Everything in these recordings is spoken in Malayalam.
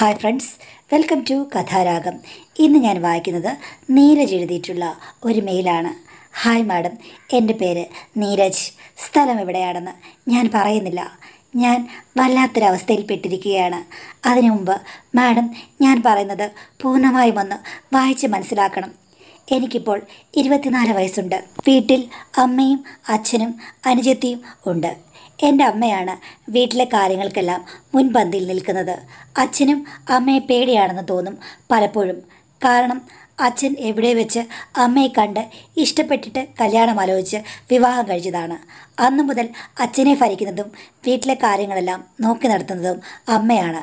Hi friends, welcome to Katharagam. ഇന്ന് ഞാൻ വായിക്കുന്നത് നീരജ് എഴുതിയിട്ടുള്ള ഒരു മെയിലാണ്. ഹായ് മാഡം, എൻ്റെ പേര് നീരജ്. സ്ഥലം എവിടെയാണെന്ന് ഞാൻ പറയുന്നില്ല. ഞാൻ വല്ലാത്തൊരവസ്ഥയിൽ പെട്ടിരിക്കുകയാണ്. അതിനു മുമ്പ് മാഡം, ഞാൻ പറയുന്നത് പൂർണ്ണമായും ഒന്ന് വായിച്ച് മനസ്സിലാക്കണം. എനിക്കിപ്പോൾ 24 വയസ്സുണ്ട്. വീട്ടിൽ അമ്മയും അച്ഛനും അനുജത്തിയും ഉണ്ട്. എൻ്റെ അമ്മയാണ് വീട്ടിലെ കാര്യങ്ങൾക്കെല്ലാം മുൻപന്തിയിൽ നിൽക്കുന്നത്. അച്ഛനും അമ്മയെ പേടിയാണെന്ന് തോന്നും പലപ്പോഴും. കാരണം അച്ഛൻ എവിടെ വെച്ച് അമ്മയെ കണ്ട് ഇഷ്ടപ്പെട്ടിട്ട് കല്യാണം ആലോചിച്ച് വിവാഹം കഴിച്ചതാണ്. അന്നു മുതൽ അച്ഛനെ ഭരിക്കുന്നതും വീട്ടിലെ കാര്യങ്ങളെല്ലാം നോക്കി നടത്തുന്നതും അമ്മയാണ്.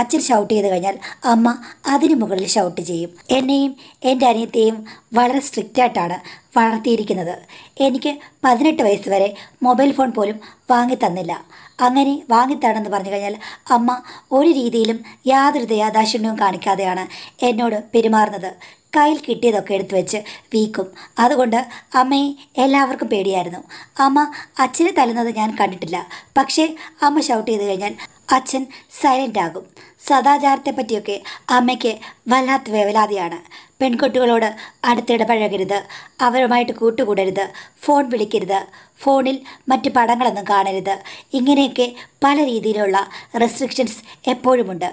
അച്ഛൻ ഷൗട്ട് ചെയ്ത് കഴിഞ്ഞാൽ അമ്മ അതിനു മുകളിൽ ഷൗട്ട് ചെയ്യും. എന്നെയും എൻ്റെ അനിയത്തെയും വളരെ സ്ട്രിക്റ്റായിട്ടാണ് വളർത്തിയിരിക്കുന്നത്. എനിക്ക് 18 വയസ്സ് വരെ മൊബൈൽ ഫോൺ പോലും വാങ്ങിത്തന്നില്ല. അങ്ങനെ വാങ്ങിത്തരണമെന്ന് പറഞ്ഞു കഴിഞ്ഞാൽ അമ്മ ഒരു രീതിയിലും യാതൊരു ദയാദാക്ഷിണ്യവും കാണിക്കാതെയാണ് എന്നോട് പെരുമാറുന്നത്. കയ്യിൽ കിട്ടിയതൊക്കെ എടുത്തു വെച്ച് വീക്കും. അതുകൊണ്ട് അമ്മയെ എല്ലാവർക്കും പേടിയായിരുന്നു. അമ്മ അച്ഛനെ തല്ലുന്നത് ഞാൻ കണ്ടിട്ടില്ല. പക്ഷേ അമ്മ ഷൗട്ട് ചെയ്ത് കഴിഞ്ഞാൽ അച്ഛൻ സൈലൻ്റ് ആകും. സദാചാരത്തെ പറ്റിയൊക്കെ അമ്മയ്ക്ക് വല്ലാത്ത വേവലാതിയാണ്. പെൺകുട്ടികളോട് അടുത്തിടപഴകരുത്, അവരുമായിട്ട് കൂട്ടുകൂടരുത്, ഫോൺ വിളിക്കരുത്, ഫോണിൽ മറ്റ് പടങ്ങളൊന്നും കാണരുത്, ഇങ്ങനെയൊക്കെ പല രീതിയിലുള്ള റെസ്ട്രിക്ഷൻസ് എപ്പോഴുമുണ്ട്.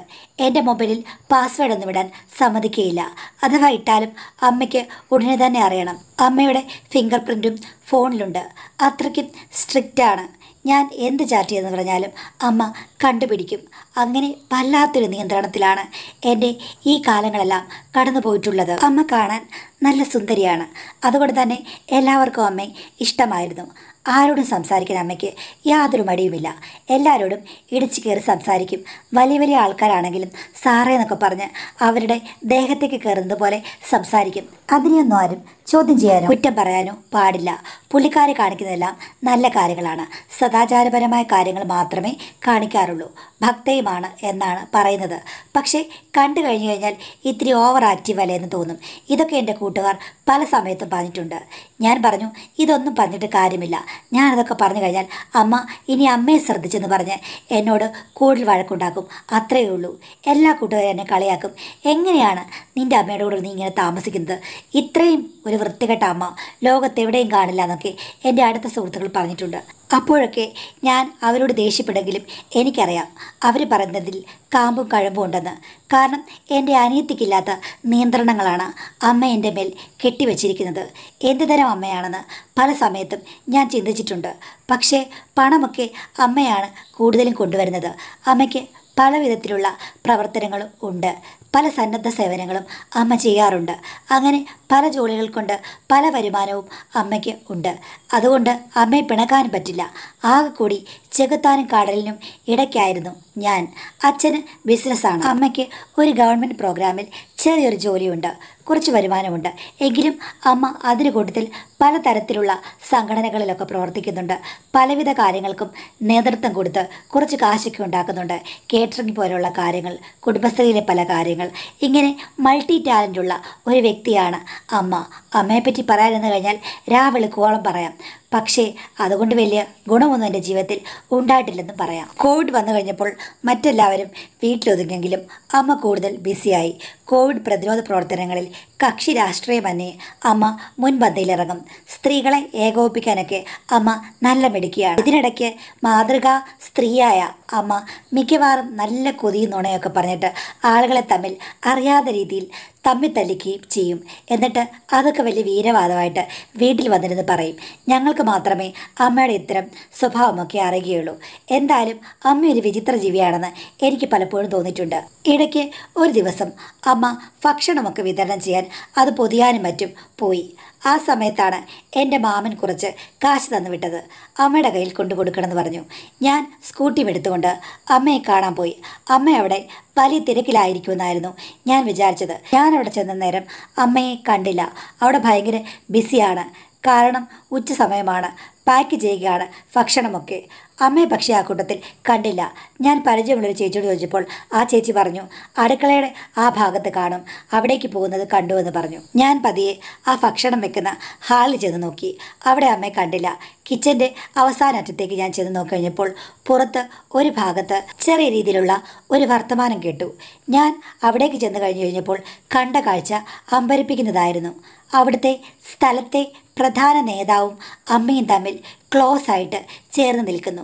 എൻ്റെ മൊബൈലിൽ പാസ്വേഡൊന്നും ഇടാൻ സമ്മതിക്കുകയില്ല. അഥവാ ഇട്ടാലും അമ്മയ്ക്ക് ഉടനെ തന്നെ അറിയണം. അമ്മയുടെ ഫിംഗർ പ്രിൻറ്റും ഫോണിലുണ്ട്. അത്രയ്ക്കും സ്ട്രിക്റ്റാണ്. ഞാൻ എന്ത് ചാറ്റ് ചെയ്തെന്ന് പറഞ്ഞാലും അമ്മ കണ്ടുപിടിക്കും. അങ്ങനെ വല്ലാത്തൊരു നിയന്ത്രണത്തിലാണ് എൻ്റെ ഈ കാലങ്ങളെല്ലാം കടന്നു പോയിട്ടുള്ളത്. അമ്മ കാണാൻ നല്ല സുന്ദരിയാണ്. അതുകൊണ്ട് തന്നെ എല്ലാവർക്കും അമ്മയെ ഇഷ്ടമായിരുന്നു. ആരോടും സംസാരിക്കാൻ അമ്മയ്ക്ക് യാതൊരു മടിയുമില്ല. എല്ലാവരോടും ഇടിച്ചു കയറി സംസാരിക്കും. വലിയ വലിയ ആൾക്കാരാണെങ്കിലും സാറേ എന്നൊക്കെ പറഞ്ഞ് അവരുടെ ദേഹത്തേക്ക് കയറുന്നത് പോലെ സംസാരിക്കും. അതിനെയൊന്നും ആരും ചോദ്യം ചെയ്യാനോ കുറ്റം പറയാനോ പാടില്ല. പുള്ളിക്കാർ കാണിക്കുന്നതെല്ലാം നല്ല കാര്യങ്ങളാണ്. സദാചാരപരമായ കാര്യങ്ങൾ മാത്രമേ കാണിക്കാറുള്ളൂ. ഭക്തയുമാണ് എന്നാണ് പറയുന്നത്. പക്ഷേ കണ്ടു കഴിഞ്ഞു കഴിഞ്ഞാൽ ഇത്തിരി ഓവർ ആക്റ്റീവ് അല്ലേ എന്ന് തോന്നും. ഇതൊക്കെ എൻ്റെ കൂട്ടുകാർ പല സമയത്തും പറഞ്ഞിട്ടുണ്ട്. ഞാൻ പറഞ്ഞു, ഇതൊന്നും പറഞ്ഞിട്ട് കാര്യമില്ല. ഞാനതൊക്കെ പറഞ്ഞു കഴിഞ്ഞാൽ അമ്മ ഇനി അമ്മയെ ശ്രദ്ധിച്ചെന്ന് പറഞ്ഞ് എന്നോട് കൂടുതൽ വഴക്കുണ്ടാക്കും. അത്രയേ ഉള്ളൂ. എല്ലാ കൂട്ടുകാരും എന്നെ കളിയാക്കും. എങ്ങനെയാണ് നിൻ്റെ അമ്മയുടെ കൂടെ നീ ഇങ്ങനെ താമസിക്കുന്നത്? ഇത്രയും ഒരു വൃത്തികെട്ട അമ്മ ലോകത്തെവിടെയും കാണില്ല എന്നൊക്കെ എൻ്റെ അടുത്ത സുഹൃത്തുക്കൾ പറഞ്ഞിട്ടുണ്ട്. അപ്പോഴൊക്കെ ഞാൻ അവരോട് ദേഷ്യപ്പെടുമെങ്കിലും എനിക്കറിയാം അവർ പറയുന്നതിൽ കാമ്പും കഴമ്പും ഉണ്ടെന്ന്. കാരണം എൻ്റെ അനിയത്തിക്കില്ലാത്ത നിയന്ത്രണങ്ങളാണ് അമ്മ എൻ്റെ മേൽ കെട്ടിവെച്ചിരിക്കുന്നത്. എന്ത് തരം അമ്മയാണെന്ന് പല സമയത്തും ഞാൻ ചിന്തിച്ചിട്ടുണ്ട്. പക്ഷേ പണമൊക്കെ അമ്മയാണ് കൂടുതലും കൊണ്ടുവരുന്നത്. അമ്മയ്ക്ക് പല വിധത്തിലുള്ള പ്രവർത്തനങ്ങളും ഉണ്ട്. പല സന്നദ്ധ സേവനങ്ങളും അമ്മ ചെയ്യാറുണ്ട്. അങ്ങനെ പല ജോലികൾ കൊണ്ട് പല വരുമാനവും അമ്മയ്ക്ക് ഉണ്ട്. അതുകൊണ്ട് അമ്മയെ പിണക്കാനും പറ്റില്ല. ആകെ കൂടി ചെകുത്താനും കാടലിനും ഇടയ്ക്കായിരുന്നു ഞാൻ. അച്ഛന് ബിസിനസ്സാണ്. അമ്മയ്ക്ക് ഒരു ഗവൺമെൻറ് പ്രോഗ്രാമിൽ ചെറിയൊരു ജോലിയുണ്ട്. കുറച്ച് വരുമാനമുണ്ട്. എങ്കിലും അമ്മ അതിന് കൂട്ടത്തിൽ പലതരത്തിലുള്ള സംഘടനകളിലൊക്കെ പ്രവർത്തിക്കുന്നുണ്ട്. പലവിധ കാര്യങ്ങൾക്കും നേതൃത്വം കൊടുത്ത് കുറച്ച് കാശൊക്കെ ഉണ്ടാക്കുന്നുണ്ട്. കേറ്ററിംഗ് പോലെയുള്ള കാര്യങ്ങൾ, കുടുംബശ്രീയിലെ പല കാര്യങ്ങൾ, ഇങ്ങനെ മൾട്ടി ടാലൻ്റുള്ള ഒരു വ്യക്തിയാണ് അമ്മ. അമ്മയെപ്പറ്റി പറയാനെന്ന് കഴിഞ്ഞാൽ രാവെളുക്കുവോളം പറയാം. പക്ഷേ അതുകൊണ്ട് വലിയ ഗുണമൊന്നും എൻ്റെ ജീവിതത്തിൽ ഉണ്ടായിട്ടില്ലെന്നും പറയാം. കോവിഡ് വന്നു കഴിഞ്ഞപ്പോൾ മറ്റെല്ലാവരും വീട്ടിലൊതുങ്ങെങ്കിലും അമ്മ കൂടുതൽ ബിസിയായി. കോവിഡ് പ്രതിരോധ പ്രവർത്തനങ്ങളിൽ കക്ഷി രാഷ്ട്രീയമന്യേ അമ്മ മുൻപന്തിയിലിറങ്ങും. സ്ത്രീകളെ ഏകോപിപ്പിക്കാനൊക്കെ അമ്മ നല്ല മിടുക്കിയാണ്. ഇതിനിടയ്ക്ക് മാതൃകാ സ്ത്രീയായ അമ്മ മിക്കവാറും നല്ല കൊതിയും നുണയൊക്കെ പറഞ്ഞിട്ട് ആളുകളെ തമ്മിൽ അറിയാത്ത രീതിയിൽ തമ്മിൽ തല്ലിക്കുകയും ചെയ്യും. എന്നിട്ട് അതൊക്കെ വലിയ വീരവാദമായിട്ട് വീട്ടിൽ വന്നിരുന്ന് പറയും. ഞങ്ങൾക്ക് മാത്രമേ അമ്മയുടെ ഇത്തരം സ്വഭാവമൊക്കെ അറിയുകയുള്ളൂ. എന്തായാലും അമ്മയൊരു വിചിത്ര ജീവിയാണെന്ന് എനിക്ക് പലപ്പോഴും തോന്നിയിട്ടുണ്ട്. ഇടയ്ക്ക് ഒരു ദിവസം അമ്മ ഭക്ഷണമൊക്കെ വിതരണം ചെയ്യാൻ അത് പൊതിയാനും മറ്റും പോയി. ആ സമയത്താണ് എൻ്റെ മാമൻ കുറച്ച് കാശ് തന്നുവിട്ടത്. അമ്മയുടെ കയ്യിൽ കൊണ്ടു കൊടുക്കണമെന്ന് പറഞ്ഞു. ഞാൻ സ്കൂട്ടിയും എടുത്തുകൊണ്ട് അമ്മയെ കാണാൻ പോയി. അമ്മ അവിടെ വലിയ തിരക്കിലായിരിക്കുമെന്നായിരുന്നു ഞാൻ വിചാരിച്ചത്. ഞാനവിടെ ചെന്ന നേരം അമ്മയെ കണ്ടില്ല. അവിടെ ഭയങ്കര ബിസിയാണ്. കാരണം ഉച്ച സമയമാണ്. പാക്ക് ചെയ്യുകയാണ് ഭക്ഷണമൊക്കെ. അമ്മയെ പക്ഷേ ആ കൂട്ടത്തിൽ കണ്ടില്ല. ഞാൻ പരിചയമുള്ളൊരു ചേച്ചിയോട് ചോദിച്ചപ്പോൾ ആ ചേച്ചി പറഞ്ഞു അടുക്കളയുടെ ആ ഭാഗത്ത് കാണും, അവിടേക്ക് പോകുന്നത് കണ്ടു എന്ന് പറഞ്ഞു. ഞാൻ പതിയെ ആ ഭക്ഷണം വെക്കുന്ന ഹാളിൽ ചെന്ന് നോക്കി. അവിടെ അമ്മയെ കണ്ടില്ല. കിച്ചൻ്റെ അവസാന അറ്റത്തേക്ക് ഞാൻ ചെന്ന് നോക്കി കഴിഞ്ഞപ്പോൾ പുറത്ത് ഒരു ഭാഗത്ത് ചെറിയ രീതിയിലുള്ള ഒരു വർത്തമാനം കേട്ടു. ഞാൻ അവിടേക്ക് ചെന്ന് കഴിഞ്ഞു കഴിഞ്ഞപ്പോൾ കണ്ട കാഴ്ച അമ്പരിപ്പിക്കുന്നതായിരുന്നു. അവിടുത്തെ സ്ഥലത്തെ പ്രധാന നേതാവും അമ്മയും തമ്മിൽ ക്ലോസ് ആയിട്ട് ചേർന്ന് നിൽക്കുന്നു.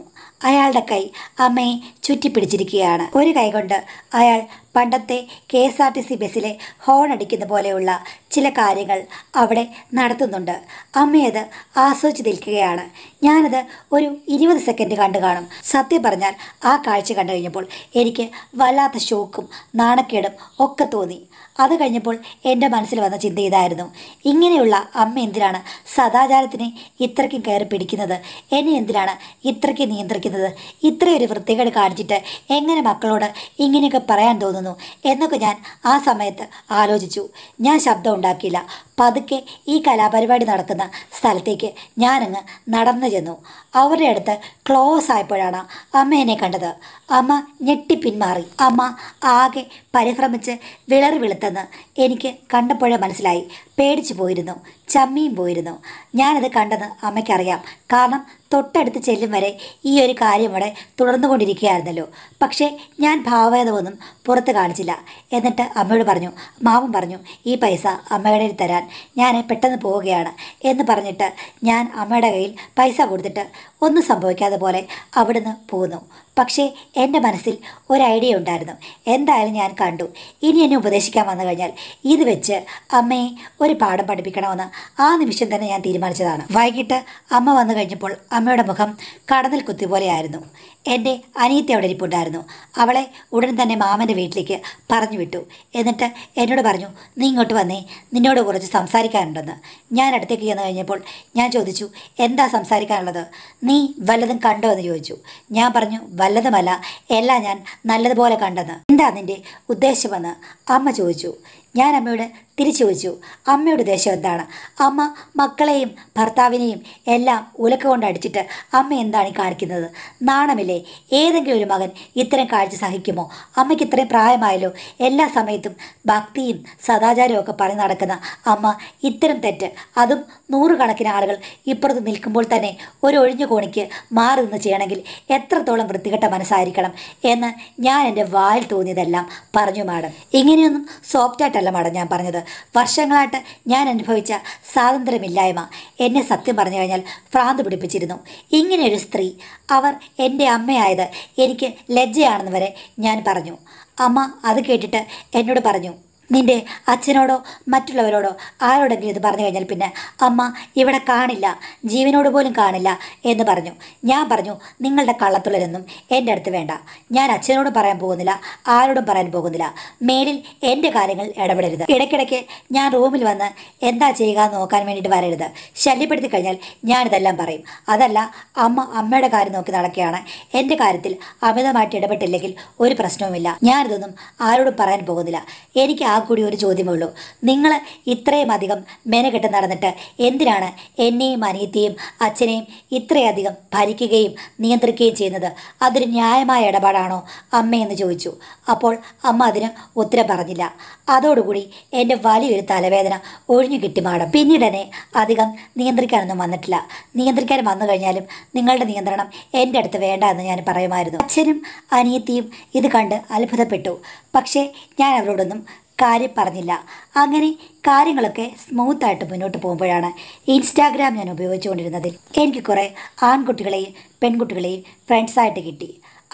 അയാളുടെ കൈ അമ്മയെ ചുറ്റിപ്പിടിച്ചിരിക്കുകയാണ്. ഒരു കൈകൊണ്ട് അയാൾ പണ്ടത്തെ KSRTC ബസ്സിലെ ഹോണടിക്കുന്ന പോലെയുള്ള ചില കാര്യങ്ങൾ അവിടെ നടത്തുന്നുണ്ട്. അമ്മയത് ആസ്വദിച്ച് നിൽക്കുകയാണ്. ഞാനത് ഒരു 20 സെക്കൻഡ് കണ്ടു കാണും. സത്യം പറഞ്ഞാൽ ആ കാഴ്ച കണ്ടു കഴിഞ്ഞപ്പോൾ എനിക്ക് വല്ലാത്ത ഷോക്കും നാണക്കേടും ഒക്കെ തോന്നി. അത് കഴിഞ്ഞപ്പോൾ എൻ്റെ മനസ്സിൽ വന്ന ചിന്ത ഇതായിരുന്നു, ഇങ്ങനെയുള്ള അമ്മ എന്തിനാണ് സദാചാരത്തിനെ ഇത്രയ്ക്കും കയറി പിടിക്കുന്നത്, എന്നെ എന്തിനാണ് ഇത്രയ്ക്ക് നിയന്ത്രിക്കുന്നത്, ഇത്രയൊരു വൃത്തികേട് കാണിച്ചിട്ട് എങ്ങനെ മക്കളോട് ഇങ്ങനെയൊക്കെ പറയാൻ തോന്നുന്നു എന്നൊക്കെ ഞാൻ ആ സമയത്ത് ആലോചിച്ചു. ഞാൻ ശബ്ദം ഉണ്ടാക്കിയില്ല. പതുക്കെ ഈ കലാപരിപാടി നടക്കുന്ന സ്ഥലത്തേക്ക് ഞാനങ്ങ് നടന്നു ചെന്നു. അവരുടെ അടുത്ത് ക്ലോസ് ആയപ്പോഴാണ് അമ്മേനെ കണ്ടത്. അമ്മ ഞെട്ടി പിന്മാറി. അമ്മ ആകെ പരിഭ്രമിച്ച് വിളറി വെളുത്തെന്ന് എനിക്ക് കണ്ടപ്പോഴേ മനസ്സിലായി. പേടിച്ചു പോയിരുന്നു, ചമ്മിയും പോയിരുന്നു. ഞാനത് കണ്ടെന്ന് അമ്മയ്ക്കറിയാം. കാരണം തൊട്ടടുത്ത് ചെല്ലും വരെ ഈ ഒരു കാര്യം ഇവിടെ തുടർന്നുകൊണ്ടിരിക്കുകയായിരുന്നല്ലോ. പക്ഷേ ഞാൻ ഭാവഭേദം ഒന്നും പുറത്ത് കാണിച്ചില്ല. എന്നിട്ട് അമ്മയോട് പറഞ്ഞു, മാമൻ പറഞ്ഞു ഈ പൈസ അമ്മയുടെ തരാൻ, ഞാൻ പെട്ടെന്ന് പോവുകയാണ് എന്ന് പറഞ്ഞിട്ട് ഞാൻ അമ്മയുടെ കയ്യിൽ പൈസ കൊടുത്തിട്ട് ഒന്നും സംഭവിക്കാതെ പോലെ അവിടുന്ന് പോന്നു. പക്ഷേ എൻ്റെ മനസ്സിൽ ഒരു ഐഡിയ ഉണ്ടായിരുന്നു. എന്തായാലും ഞാൻ കണ്ടു, ഇനി എന്നെ ഉപദേശിക്കാൻ വന്നു കഴിഞ്ഞാൽ ഇത് വെച്ച് അമ്മയെ ഒരു പാഠം പഠിപ്പിക്കണമെന്ന് ആ നിമിഷം തന്നെ ഞാൻ തീരുമാനിച്ചതാണ്. വൈകിട്ട് അമ്മ വന്നു കഴിഞ്ഞപ്പോൾ അമ്മയുടെ മുഖം കടന്നൽ കുത്തി പോലെയായിരുന്നു. എൻ്റെ അനിയത്തി അവിടെ ഇരിപ്പുണ്ടായിരുന്നു. അവളെ ഉടൻ തന്നെ മാമൻ്റെ വീട്ടിലേക്ക് പറഞ്ഞു വിട്ടു. എന്നിട്ട് എന്നോട് പറഞ്ഞു, നീ ഇങ്ങോട്ട് വന്നേ, നിന്നോട് കുറച്ച് സംസാരിക്കാനുണ്ടെന്ന്. ഞാൻ അടുത്തേക്ക് ചെന്ന് കഴിഞ്ഞപ്പോൾ ഞാൻ ചോദിച്ചു, എന്താ സംസാരിക്കാനുള്ളത്, നീ വല്ലതും കണ്ടോ എന്ന് ചോദിച്ചു. ഞാൻ പറഞ്ഞു, വല്ലതുമല്ല, എല്ലാം ഞാൻ നല്ലതുപോലെ കണ്ടെന്ന്. എന്താ നിൻ്റെ ഉദ്ദേശമെന്ന് അമ്മ ചോദിച്ചു. ഞാൻ അമ്മയോട് തിരിച്ചു ചോദിച്ചു, അമ്മയുടെ ഉദ്ദേശം എന്താണ്? അമ്മ മക്കളെയും ഭർത്താവിനെയും എല്ലാം ഉലക്ക കൊണ്ടടിച്ചിട്ട് അമ്മ എന്താണ് കാണിക്കുന്നത്? നാണമില്ലേ? ഏതെങ്കിലും ഒരു മകൻ ഇത്തരം കാഴ്ച സഹിക്കുമോ? അമ്മയ്ക്ക് ഇത്രയും പ്രായമായല്ലോ. എല്ലാ സമയത്തും ഭക്തിയും സദാചാരവും ഒക്കെ പറഞ്ഞ് നടക്കുന്ന അമ്മ ഇത്തരം തെറ്റ്, അതും 100 കണക്കിന് ആളുകൾ ഇപ്പുറത്ത് നിൽക്കുമ്പോൾ തന്നെ ഒരു ഒഴിഞ്ഞ കോണിക്ക് മാറി നിന്ന് ചെയ്യണമെങ്കിൽ എത്രത്തോളം വൃത്തികെട്ട മനസ്സായിരിക്കണം എന്ന് ഞാൻ എൻ്റെ വായിൽ തോന്നിയതെല്ലാം പറഞ്ഞു മാഡം. ഇങ്ങനെയൊന്നും സോഫ്റ്റായിട്ടല്ല മാഡം ഞാൻ പറഞ്ഞത്. വർഷങ്ങളായിട്ട് ഞാൻ അനുഭവിച്ച സ്വാതന്ത്ര്യമില്ലായ്മ എന്നെ സത്യം പറഞ്ഞു കഴിഞ്ഞാൽ ഭ്രാന്ത് പിടിപ്പിച്ചിരുന്നു. ഇങ്ങനെയൊരു സ്ത്രീ, അവർ എൻ്റെ അമ്മയായത് എനിക്ക് ലജ്ജയാണെന്ന് വരെ ഞാൻ പറഞ്ഞു. അമ്മ അത് കേട്ടിട്ട് എന്നോട് പറഞ്ഞു, നിൻ്റെ അച്ഛനോടോ മറ്റുള്ളവരോടോ ആരോടെങ്കിലും ഇത് പറഞ്ഞു കഴിഞ്ഞാൽ പിന്നെ അമ്മ ഇവിടെ കാണില്ല, ജീവനോട് പോലും കാണില്ല എന്ന് പറഞ്ഞു. ഞാൻ പറഞ്ഞു, നിങ്ങളുടെ കള്ളത്തുള്ളരൊന്നും എൻ്റെ അടുത്ത് വേണ്ട. ഞാൻ അച്ഛനോടും പറയാൻ പോകുന്നില്ല, ആരോടും പറയാൻ പോകുന്നില്ല. മേലിൽ എൻ്റെ കാര്യങ്ങൾ ഇടപെടരുത്. ഇടയ്ക്കിടയ്ക്ക് ഞാൻ റൂമിൽ വന്ന് എന്താ ചെയ്യുക എന്ന് നോക്കാൻ വേണ്ടിയിട്ട് വരരുത്. ശല്യപ്പെടുത്തി കഴിഞ്ഞാൽ ഞാനിതെല്ലാം പറയും. അതല്ല, അമ്മ അമ്മയുടെ കാര്യം നോക്കി നടക്കുകയാണ്. എൻ്റെ കാര്യത്തിൽ അമിതമായിട്ട് ഇടപെട്ടില്ലെങ്കിൽ ഒരു പ്രശ്നവുമില്ല. ഞാനിതൊന്നും ആരോടും പറയാൻ പോകുന്നില്ല. എനിക്ക് കൂടി ഒരു ചോദ്യമേ ഉള്ളൂ, നിങ്ങൾ ഇത്രയും അധികം മെനകെട്ട് നടന്നിട്ട് എന്തിനാണ് എന്നെയും അനിയത്തെയും അച്ഛനെയും ഇത്രയധികം ഭരിക്കുകയും നിയന്ത്രിക്കുകയും ചെയ്യുന്നത്? അതൊരു ന്യായമായ ഇടപാടാണോ അമ്മയെന്ന് ചോദിച്ചു. അപ്പോൾ അമ്മ അതിന് ഉത്തരം പറഞ്ഞില്ല. അതോടുകൂടി എൻ്റെ വലിയൊരു തലവേദന ഒഴിഞ്ഞു കിട്ടി മാഡം. പിന്നീടനെ അധികം നിയന്ത്രിക്കാനൊന്നും വന്നിട്ടില്ല. നിയന്ത്രിക്കാൻ വന്നു കഴിഞ്ഞാലും നിങ്ങളുടെ നിയന്ത്രണം എൻ്റെ അടുത്ത് വേണ്ട എന്ന് ഞാൻ പറയുമായിരുന്നു. അച്ഛനും അനിയത്തിയും ഇത് കണ്ട് അത്ഭുതപ്പെട്ടു. പക്ഷേ ഞാൻ അവരോടൊന്നും കാര്യം പറഞ്ഞില്ല. അങ്ങനെ കാര്യങ്ങളൊക്കെ സ്മൂത്തായിട്ട് മുന്നോട്ട് പോകുമ്പോഴാണ് ഇൻസ്റ്റാഗ്രാം ഞാൻ ഉപയോഗിച്ചുകൊണ്ടിരുന്നതിൽ എനിക്ക് കുറേ ആൺകുട്ടികളെയും പെൺകുട്ടികളെയും ഫ്രണ്ട്സായിട്ട് കിട്ടി.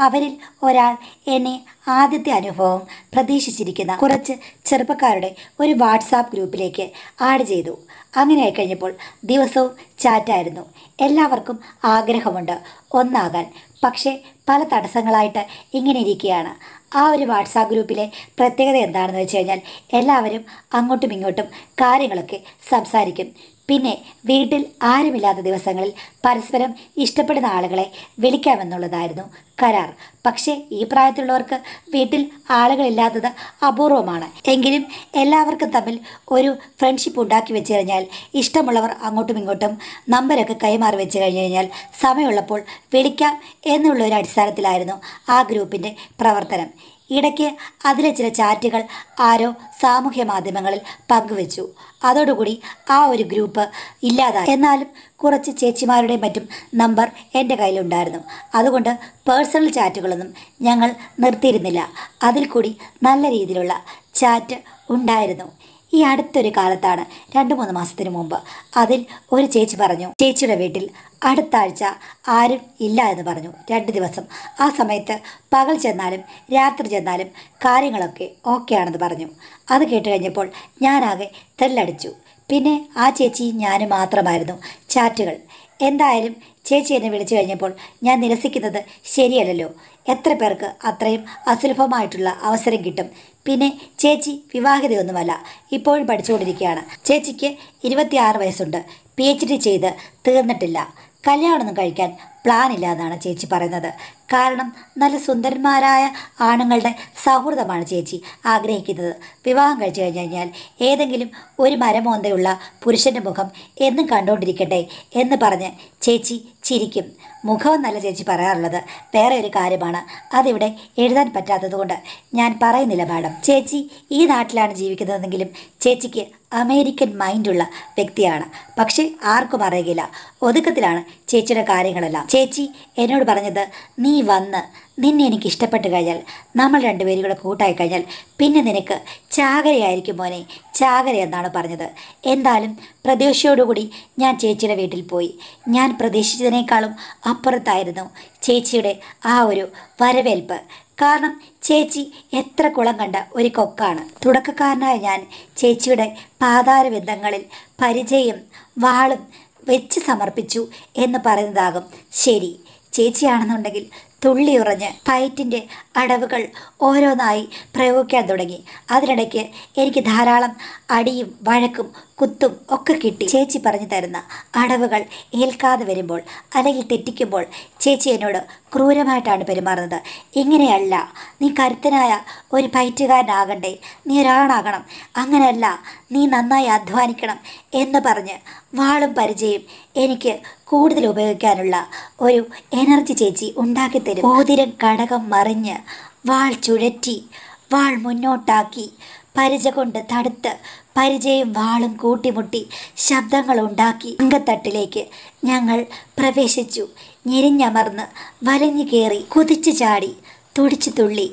അവരിൽ ഒരാൾ എന്നെ ആദ്യത്തെ അനുഭവം പ്രതീക്ഷിച്ചിരിക്കുന്ന കുറച്ച് ചെറുപ്പക്കാരുടെ ഒരു വാട്സാപ്പ് ഗ്രൂപ്പിലേക്ക് ആഡ് ചെയ്തു. അങ്ങനെ ആയിക്കഴിഞ്ഞപ്പോൾ ദിവസവും ചാറ്റായിരുന്നു. എല്ലാവർക്കും ആഗ്രഹമുണ്ട് ഒന്നാകാൻ, പക്ഷേ പല തടസ്സങ്ങളായിട്ട് ഇങ്ങനെ ഇരിക്കുകയാണ്. ആ ഒരു വാട്സാപ്പ് ഗ്രൂപ്പിലെ പ്രത്യേകത എന്താണെന്ന് വെച്ച് കഴിഞ്ഞാൽ എല്ലാവരും അങ്ങോട്ടും ഇങ്ങോട്ടും കാര്യങ്ങളൊക്കെ സംസാരിക്കും. പിന്നെ വീട്ടിൽ ആരുമില്ലാത്ത ദിവസങ്ങളിൽ പരസ്പരം ഇഷ്ടപ്പെടുന്ന ആളുകളെ വിളിക്കാമെന്നുള്ളതായിരുന്നു കരാർ. പക്ഷേ ഈ പ്രായത്തിലുള്ളവർക്ക് വീട്ടിൽ ആളുകളില്ലാത്തത് അപൂർവമാണ്. എങ്കിലും എല്ലാവർക്കും തമ്മിൽ ഒരു ഫ്രണ്ട്ഷിപ്പ് ഉണ്ടാക്കി വെച്ച് കഴിഞ്ഞാൽ ഇഷ്ടമുള്ളവർ അങ്ങോട്ടും ഇങ്ങോട്ടും നമ്പരൊക്കെ കൈമാറി വെച്ച് കഴിഞ്ഞ് കഴിഞ്ഞാൽ സമയമുള്ളപ്പോൾ വിളിക്കാം എന്നുള്ളൊരു അടിസ്ഥാനത്തിലായിരുന്നു ആ ഗ്രൂപ്പിൻ്റെ പ്രവർത്തനം. ഇടയ്ക്ക് അതിലെ ചില ചാറ്റുകൾ ആരോ സാമൂഹ്യ മാധ്യമങ്ങളിൽ പങ്കുവെച്ചു. അതോടുകൂടി ആ ഒരു ഗ്രൂപ്പ് ഇല്ലാതായി. എന്നാലും കുറച്ച് ചേച്ചിമാരുടെയും മറ്റും നമ്പർ എൻ്റെ കയ്യിലുണ്ടായിരുന്നു. അതുകൊണ്ട് പേഴ്സണൽ ചാറ്റുകളൊന്നും ഞങ്ങൾ നിർത്തിയിരുന്നില്ല. അതിൽ കൂടി നല്ല രീതിയിലുള്ള ചാറ്റ് ഉണ്ടായിരുന്നു. ഈ അടുത്തൊരു കാലത്താണ് 2-3 മാസത്തിന് മുമ്പ് അതിൽ ഒരു ചേച്ചി പറഞ്ഞു, ചേച്ചിയുടെ വീട്ടിൽ അടുത്ത ആഴ്ച ആരും ഇല്ല എന്ന് പറഞ്ഞു. 2 ദിവസം ആ സമയത്ത് പകൽ ചെന്നാലും രാത്രി ചെന്നാലും കാര്യങ്ങളൊക്കെ ഓക്കെ ആണെന്ന് പറഞ്ഞു. അത് കേട്ട് കഴിഞ്ഞപ്പോൾ ഞാനാകെ തെല്ലടിച്ചു. പിന്നെ ആ ചേച്ചി ഞാനും മാത്രമായിരുന്നു ചാറ്റുകൾ. എന്തായാലും ചേച്ചി എന്നെ വിളിച്ചു കഴിഞ്ഞപ്പോൾ ഞാൻ നിരസിക്കുന്നത് ശരിയല്ലല്ലോ. എത്ര പേർക്ക് അത്രയും അസുലഭമായിട്ടുള്ള അവസരം കിട്ടും. പിന്നെ ചേച്ചി വിവാഹിതയൊന്നുമല്ല, ഇപ്പോഴും പഠിച്ചുകൊണ്ടിരിക്കുകയാണ്. ചേച്ചിക്ക് 26 വയസ്സുണ്ട്. PhD ചെയ്ത് തീർന്നിട്ടില്ല. കല്യാണമൊന്നും കഴിക്കാൻ പ്ലാനില്ല എന്നാണ് ചേച്ചി പറയുന്നത്. കാരണം നല്ല സുന്ദരന്മാരായ ആണുങ്ങളുടെ സൗഹൃദമാണ് ചേച്ചി ആഗ്രഹിക്കുന്നത്. വിവാഹം കഴിച്ചു കഴിഞ്ഞു കഴിഞ്ഞാൽ ഏതെങ്കിലും ഒരു മരമോന്തയുള്ള പുരുഷൻ്റെ മുഖം എന്നും കണ്ടുകൊണ്ടിരിക്കട്ടെ എന്ന് പറഞ്ഞ് ചേച്ചി ചിരിക്കും. മുഖമെന്നല്ല ചേച്ചി പറയാറുള്ളത്, വേറെ ഒരു കാര്യമാണ്. അതിവിടെ എഴുതാൻ പറ്റാത്തത് കൊണ്ട് ഞാൻ പറയുന്നില്ല മാഡം. ചേച്ചി ഈ നാട്ടിലാണ് ജീവിക്കുന്നതെങ്കിലും ചേച്ചിക്ക് അമേരിക്കൻ മൈൻഡുള്ള വ്യക്തിയാണ്. പക്ഷേ ആർക്കും അറിയില്ല. ഒതുക്കത്തിലാണ് ചേച്ചിയുടെ കാര്യങ്ങളെല്ലാം. ചേച്ചി എന്നോട് പറഞ്ഞത്, നീ വന്ന് നിന്നെ എനിക്ക് ഇഷ്ടപ്പെട്ട് കഴിഞ്ഞാൽ, നമ്മൾ രണ്ടുപേരും കൂടെ കൂട്ടായി കഴിഞ്ഞാൽ പിന്നെ നിനക്ക് ചാകരയായിരിക്കും മോനെ, ചാകര എന്നാണ് പറഞ്ഞത്. എന്തായാലും പ്രതീക്ഷയോടുകൂടി ഞാൻ ചേച്ചിയുടെ വീട്ടിൽ പോയി. ഞാൻ പ്രതീക്ഷിച്ചതിനേക്കാളും അപ്പുറത്തായിരുന്നു ചേച്ചിയുടെ ആ ഒരു വരവേൽപ്പ്. കാരണം ചേച്ചി എത്ര കുളം കണ്ട ഒരു കൊക്കാണ്. തുടക്കക്കാരനായ ഞാൻ ചേച്ചിയുടെ പാതാരവിന്ദങ്ങളിൽ പരിചയം വാളും വെച്ച് സമർപ്പിച്ചു എന്ന് പറയുന്നതാകും ശരി. ചേച്ചിയാണെന്നുണ്ടെങ്കിൽ തുള്ളിയുറഞ്ഞ് ഫൈറ്റിൻ്റെ അടവുകൾ ഓരോന്നായി പ്രയോഗിക്കാൻ തുടങ്ങി. അതിനിടയ്ക്ക് എനിക്ക് ധാരാളം അടിയും വഴക്കും കുത്തും ഒക്കെ കിട്ടി. ചേച്ചി പറഞ്ഞു തരുന്ന അടവുകൾ ഏൽക്കാതെ വരുമ്പോൾ അല്ലെങ്കിൽ തെറ്റിക്കുമ്പോൾ ചേച്ചി എന്നോട് ക്രൂരമായിട്ടാണ് പെരുമാറുന്നത്. ഇങ്ങനെയല്ല, നീ കരുത്തനായ ഒരു ഫൈറ്റുകാരനാകണ്ടേ, നീ ഒരാളാകണം, അങ്ങനെയല്ല, നീ നന്നായി അധ്വാനിക്കണം എന്ന് പറഞ്ഞ് വാളും പരിചയം എനിക്ക് കൂടുതൽ ഉപയോഗിക്കാനുള്ള ഒരു എനർജി ചേച്ചി ഉണ്ടാക്കിത്തരും. ഓതിരം കടകം മറിഞ്ഞ് വാൾ ചുഴറ്റി വാൾ മുന്നോട്ടാക്കി പരിച കൊണ്ട് തടുത്ത് പരിചയം വാളും കൂട്ടിമുട്ടി ശബ്ദങ്ങളുണ്ടാക്കി അങ്കത്തട്ടിലേക്ക് ഞങ്ങൾ പ്രവേശിച്ചു. ഞെരിഞ്ഞമർന്ന് വലഞ്ഞു കയറി കുതിച്ചു ചാടി തുടിച്ചു തുള്ളി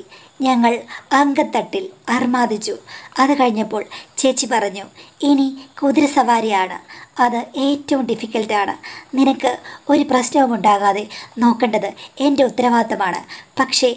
ഞങ്ങൾ അങ്കത്തട്ടിൽ അർമാദിച്ചു. അത് കഴിഞ്ഞപ്പോൾ ചേച്ചി പറഞ്ഞു, ഇനി കുതിരസവാരിയാണ്. അത് ഏറ്റവും ഡിഫിക്കൽട്ടാണ്. നിനക്ക് ഒരു പ്രശ്നവും ഉണ്ടാകാതെ നോക്കേണ്ടത് എൻ്റെ ഉത്തരവാദിത്തമാണ്. പക്ഷേ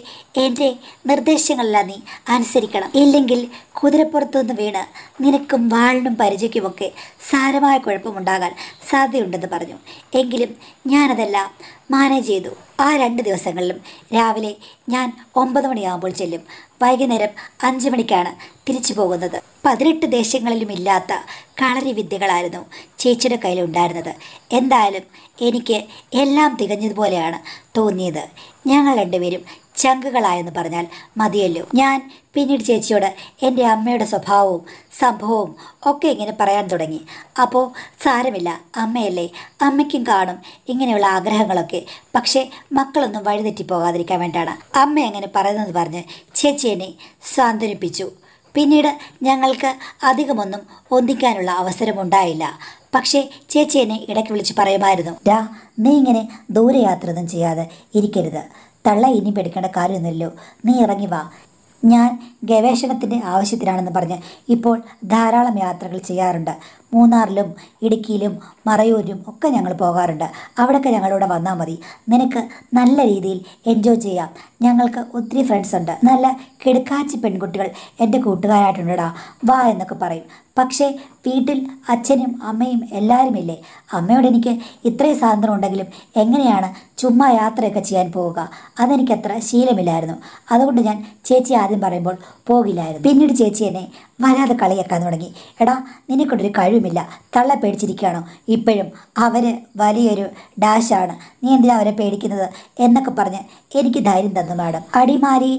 എൻ്റെ നിർദ്ദേശങ്ങളെല്ലാം നീ അനുസരിക്കണം. ഇല്ലെങ്കിൽ കുതിരപ്പുറത്തുനിന്ന് വീണ് നിനക്കും വാളിനും പരിചയ്ക്കുമൊക്കെ സാരമായ കുഴപ്പമുണ്ടാകാൻ സാധ്യതയുണ്ടെന്ന് പറഞ്ഞു. എങ്കിലും ഞാനതെല്ലാം മാനേജ് ചെയ്തു. ആ 2 ദിവസങ്ങളിലും രാവിലെ ഞാൻ 9 മണിയാകുമ്പോൾ ചെല്ലും. വൈകുന്നേരം 5 മണിക്കാണ് തിരിച്ചു പോകുന്നത്. 18 ദേശങ്ങളിലും ഇല്ലാത്ത കളരി വിദ്യകളായിരുന്നു ചേച്ചിയുടെ കയ്യിലുണ്ടായിരുന്നത്. എന്തായാലും എനിക്ക് എല്ലാം തികഞ്ഞതുപോലെയാണ് തോന്നിയത്. ഞങ്ങൾ രണ്ടുപേരും ചങ്കുകളായെന്ന് പറഞ്ഞാൽ മതിയല്ലോ. ഞാൻ പിന്നീട് ചേച്ചിയോട് എൻ്റെ അമ്മയുടെ സ്വഭാവവും സംഭവവും ഒക്കെ ഇങ്ങനെ പറയാൻ തുടങ്ങി. അപ്പോൾ സാരമില്ല, അമ്മയല്ലേ, അമ്മയ്ക്കും കാണും ഇങ്ങനെയുള്ള ആഗ്രഹങ്ങളൊക്കെ, പക്ഷേ മക്കളൊന്നും വഴിതെറ്റിപ്പോകാതിരിക്കാൻ വേണ്ടിയാണ് അമ്മ അങ്ങനെ പറയുന്നത് പറഞ്ഞ് ചേച്ചി എന്നെ സാന്ത്വനിപ്പിച്ചു. പിന്നീട് ഞങ്ങൾക്ക് അധികമൊന്നും ഒന്നിക്കാനുള്ള അവസരമുണ്ടായില്ല. പക്ഷേ ചേച്ചി എന്നെ ഇടയ്ക്ക് വിളിച്ച് പറയുമായിരുന്നു, ഡാ നീ ഇങ്ങനെ ദൂരയാത്രയൊന്നും ചെയ്യാതെ ഇരിക്കരുത്, തള്ള ഇനി പേടിക്കേണ്ട കാര്യമൊന്നുമില്ലോ, നീ ഇറങ്ങി വാ. ഞാൻ ഗവേഷണത്തിൻ്റെ ആവശ്യത്തിനാണെന്ന് പറഞ്ഞ് ഇപ്പോൾ ധാരാളം യാത്രകൾ ചെയ്യാറുണ്ട്. മൂന്നാറിലും ഇടുക്കിയിലും മറയൂരിലും ഒക്കെ ഞങ്ങൾ പോകാറുണ്ട്. അവിടെയൊക്കെ ഞങ്ങളിവിടെ വന്നാൽ മതി, നിനക്ക് നല്ല രീതിയിൽ എൻജോയ് ചെയ്യാം. ഞങ്ങൾക്ക് ഒത്തിരി ഫ്രണ്ട്സ് ഉണ്ട്. നല്ല കിടുക്കാച്ചി പെൺകുട്ടികൾ എൻ്റെ കൂട്ടുകാരായിട്ടുണ്ടടാ, വാ എന്നൊക്കെ പറയും. പക്ഷേ വീട്ടിൽ അച്ഛനും അമ്മയും എല്ലാവരുമില്ലേ, അമ്മയോട് എനിക്ക് ഇത്രയും സ്വാതന്ത്ര്യം ഉണ്ടെങ്കിലും എങ്ങനെയാണ് ചുമ്മാ യാത്രയൊക്കെ ചെയ്യാൻ പോവുക? അതെനിക്കത്ര ശീലമില്ലായിരുന്നു. അതുകൊണ്ട് ഞാൻ ചേച്ചി ആദ്യം പറയുമ്പോൾ പോകില്ലായിരുന്നു. പിന്നീട് ചേച്ചി എന്നെ വല്ലാതെ കളിയാക്കാൻ തുടങ്ങി. എടാ നിനക്കൊണ്ടൊരു കഴിവ് ഇപ്പോഴുമില്ല. തള്ള പേടിച്ചിരിക്കുകയാണോ? ഇപ്പോഴും അവർ വലിയൊരു ഡാഷാണ്, നീ എന്തിനാണ് അവരെ പേടിക്കുന്നത് എന്നൊക്കെ പറഞ്ഞ് എനിക്ക് ധൈര്യം തന്നു മാഡം. അടിമാലി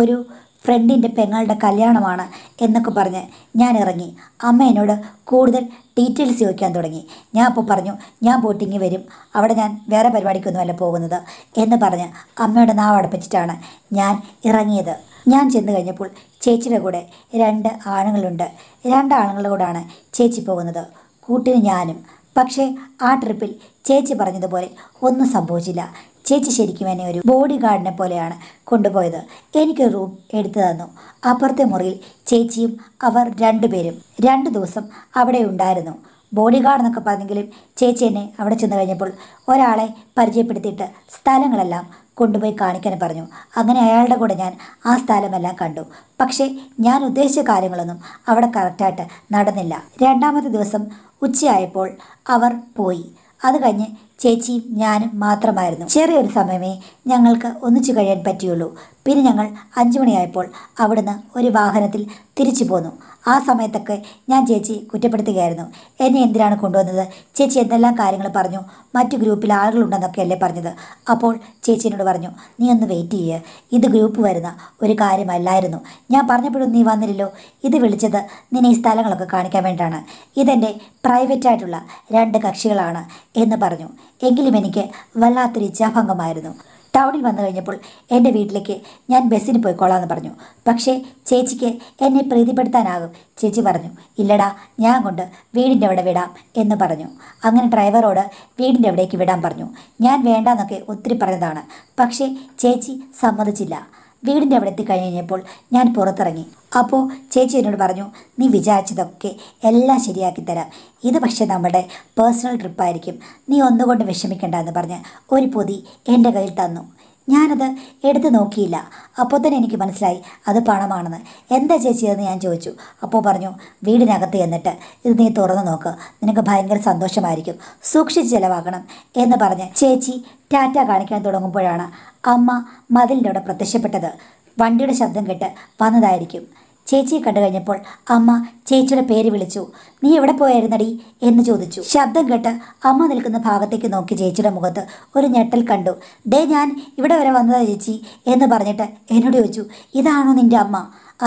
ഒരു ഫ്രണ്ടിൻ്റെ പെങ്ങളുടെ കല്യാണമാണ് എന്നൊക്കെ പറഞ്ഞ് ഞാൻ ഇറങ്ങി. അമ്മ എന്നോട് കൂടുതൽ ഡീറ്റെയിൽസ് ചോദിക്കാൻ തുടങ്ങി. ഞാൻ അപ്പോൾ പറഞ്ഞു ഞാൻ ബോട്ടിങ്ങിൽ വരും, അവിടെ ഞാൻ വേറെ പരിപാടിക്കൊന്നുമല്ല പോകുന്നത് എന്ന് പറഞ്ഞ് അമ്മയുടെ നാവ് അടപ്പിച്ചിട്ടാണ് ഞാൻ ഇറങ്ങിയത്. ഞാൻ ചെന്ന് കഴിഞ്ഞപ്പോൾ ചേച്ചിയുടെ കൂടെ രണ്ട് ആണുങ്ങളുണ്ട്. രണ്ടാണുങ്ങളുടെ കൂടാണ് ചേച്ചി പോകുന്നത്, കൂട്ടിന് ഞാനും. പക്ഷേ ആ ട്രിപ്പിൽ ചേച്ചി പറഞ്ഞതുപോലെ ഒന്നും സംഭവിച്ചില്ല. ചേച്ചി ശരിക്കും എന്നെ ഒരു ബോഡി ഗാർഡിനെ പോലെയാണ് കൊണ്ടുപോയത്. എനിക്കൊരു റൂം എടുത്തു തന്നു. അപ്പുറത്തെ മുറിയിൽ ചേച്ചിയും അവർ രണ്ടുപേരും 2 ദിവസം അവിടെ ഉണ്ടായിരുന്നു. ബോഡി ഗാർഡ് എന്നൊക്കെ പറഞ്ഞെങ്കിലും ചേച്ചി എന്നെ അവിടെ ചെന്ന് കഴിഞ്ഞപ്പോൾ ഒരാളെ പരിചയപ്പെടുത്തിയിട്ട് സ്ഥലങ്ങളെല്ലാം കൊണ്ടുപോയി കാണിക്കാൻ പറഞ്ഞു. അങ്ങനെ അയാളുടെ കൂടെ ഞാൻ ആ സ്ഥലമെല്ലാം കണ്ടു. പക്ഷേ ഞാൻ ഉദ്ദേശിച്ച കാര്യങ്ങളൊന്നും അവിടെ കറക്റ്റായിട്ട് നടന്നില്ല. 2-ാമത്തെ ദിവസം ഉച്ചയായപ്പോൾ അവർ പോയി. അത് കഴിഞ്ഞ് ചേച്ചിയും ഞാനും മാത്രമായിരുന്നു. ചെറിയൊരു സമയമേ ഞങ്ങൾക്ക് ഒന്നിച്ചു കഴിയാൻ പറ്റിയുള്ളൂ. പിന്നെ ഞങ്ങൾ 5 മണിയായപ്പോൾ അവിടുന്ന് ഒരു വാഹനത്തിൽ തിരിച്ചു പോന്നു. ആ സമയത്തൊക്കെ ഞാൻ ചേച്ചി കുറ്റപ്പെടുത്തുകയായിരുന്നു. എന്നെ എന്തിനാണ് കൊണ്ടുവന്നത്, ചേച്ചി എന്തെല്ലാം കാര്യങ്ങൾ പറഞ്ഞു, മറ്റു ഗ്രൂപ്പിൽ ആളുകളുണ്ടെന്നൊക്കെ അല്ലേ പറഞ്ഞത്. അപ്പോൾ ചേച്ചിയോട് പറഞ്ഞു നീ ഒന്ന് വെയിറ്റ് ചെയ്യ്, ഇത് ഗ്രൂപ്പ് വരുന്ന ഒരു കാര്യമല്ലായിരുന്നു, ഞാൻ പറഞ്ഞപ്പോഴും നീ വന്നില്ലല്ലോ, ഇത് വിളിച്ചത് നിന്നെ ഈ സ്ഥലങ്ങളൊക്കെ കാണിക്കാൻ വേണ്ടിയിട്ടാണ്, ഇതെൻ്റെ പ്രൈവറ്റായിട്ടുള്ള 2 കക്ഷികളാണ് എന്ന് പറഞ്ഞു. എങ്കിലും എനിക്ക് വല്ലാത്തൊരു ഇച്ഛാഭംഗമായിരുന്നു. ടൗണിൽ വന്നു കഴിഞ്ഞപ്പോൾ എൻ്റെ വീട്ടിലേക്ക് ഞാൻ ബസ്സിന് പോയിക്കോളാമെന്ന് പറഞ്ഞു. പക്ഷേ ചേച്ചിക്ക് എന്നെ പ്രീതിപ്പെടുത്താനാകും. ചേച്ചി പറഞ്ഞു ഇല്ലടാ ഞാൻ കൊണ്ട് വീടിൻ്റെ അവിടെ വിടാം എന്ന് പറഞ്ഞു. അങ്ങനെ ഡ്രൈവറോട് വീടിൻ്റെ അവിടേക്ക് വിടാൻ പറഞ്ഞു. ഞാൻ വേണ്ടാന്നൊക്കെ ഒത്തിരി പറഞ്ഞതാണ്, പക്ഷേ ചേച്ചി സമ്മതിച്ചില്ല. വീടിൻ്റെ അവിടെ എത്തിക്കഴിഞ്ഞപ്പോൾ ഞാൻ പുറത്തിറങ്ങി. അപ്പോൾ ചേച്ചി എന്നോട് പറഞ്ഞു നീ വിചാരിച്ചതൊക്കെ എല്ലാം ശരിയാക്കി തരാം, ഇത് പക്ഷേ നമ്മുടെ പേഴ്സണൽ ട്രിപ്പായിരിക്കും, നീ ഒന്നുകൊണ്ട് വിഷമിക്കേണ്ട എന്ന് പറഞ്ഞ് ഒരു പൊതി എൻ്റെ കയ്യിൽ തന്നു. ഞാനത് എടുത്ത് നോക്കിയില്ല. അപ്പോൾ തന്നെ എനിക്ക് മനസ്സിലായി അത് പണമാണെന്ന്. എന്താ ചേച്ചി എന്ന് ഞാൻ ചോദിച്ചു. അപ്പോൾ പറഞ്ഞു വീടിനകത്ത് എന്നിട്ട് ഇത് നീ തുറന്ന് നോക്ക്, നിനക്ക് ഭയങ്കര സന്തോഷമായിരിക്കും, സൂക്ഷിച്ച് ചിലവാക്കണം എന്ന് പറഞ്ഞ് ചേച്ചി ടാറ്റ കാണിക്കാൻ തുടങ്ങുമ്പോഴാണ് അമ്മ മതിലിൻ്റെ അവിടെ പ്രത്യക്ഷപ്പെട്ടത്. വണ്ടിയുടെ ശബ്ദം കേട്ട് വന്നതായിരിക്കും. ചേച്ചിയെ കണ്ടു കഴിഞ്ഞപ്പോൾ അമ്മ ചേച്ചിയുടെ പേര് വിളിച്ചു. നീ എവിടെ പോയായിരുന്നടി എന്ന് ചോദിച്ചു. ശബ്ദം കേട്ട് അമ്മ നിൽക്കുന്ന ഭാഗത്തേക്ക് നോക്കി ചേച്ചിയുടെ മുഖത്ത് ഒരു ഞെട്ടൽ കണ്ടു. ദേ ഞാൻ ഇവിടെ വരെ വന്നതാ ചേച്ചി എന്ന് പറഞ്ഞിട്ട് എന്നോട് ചോദിച്ചു ഇതാണോ നിൻ്റെ അമ്മ?